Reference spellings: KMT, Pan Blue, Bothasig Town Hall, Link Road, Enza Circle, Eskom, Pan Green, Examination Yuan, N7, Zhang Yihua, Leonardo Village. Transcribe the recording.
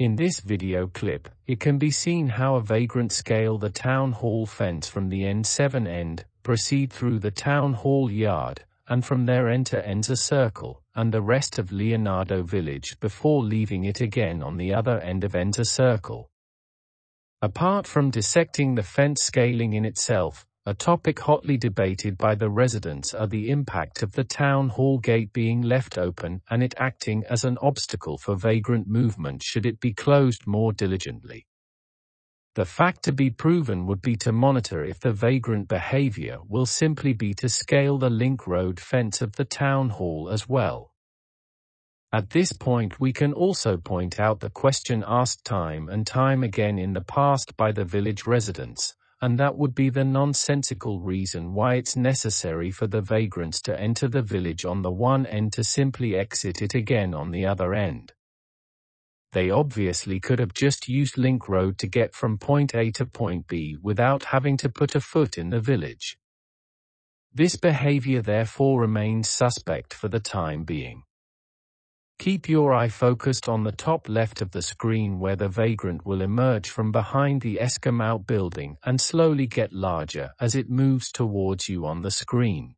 In this video clip, it can be seen how a vagrant scale the town hall fence from the N7 end, proceed through the town hall yard, and from there enter Enza Circle, and the rest of Leonardo Village before leaving it again on the other end of Enza Circle. Apart from dissecting the fence scaling in itself, a topic hotly debated by the residents are the impact of the town hall gate being left open and it acting as an obstacle for vagrant movement should it be closed more diligently. The fact to be proven would be to monitor if the vagrant behavior will simply be to scale the Link Road fence of the town hall as well. At this point we can also point out the question asked time and time again in the past by the village residents, and that would be the nonsensical reason why it's necessary for the vagrants to enter the village on the one end to simply exit it again on the other end. They obviously could have just used Link Road to get from point A to point B without having to put a foot in the village. This behavior therefore remains suspect for the time being. Keep your eye focused on the top left of the screen where the vagrant will emerge from behind the Eskom outbuilding and slowly get larger as it moves towards you on the screen.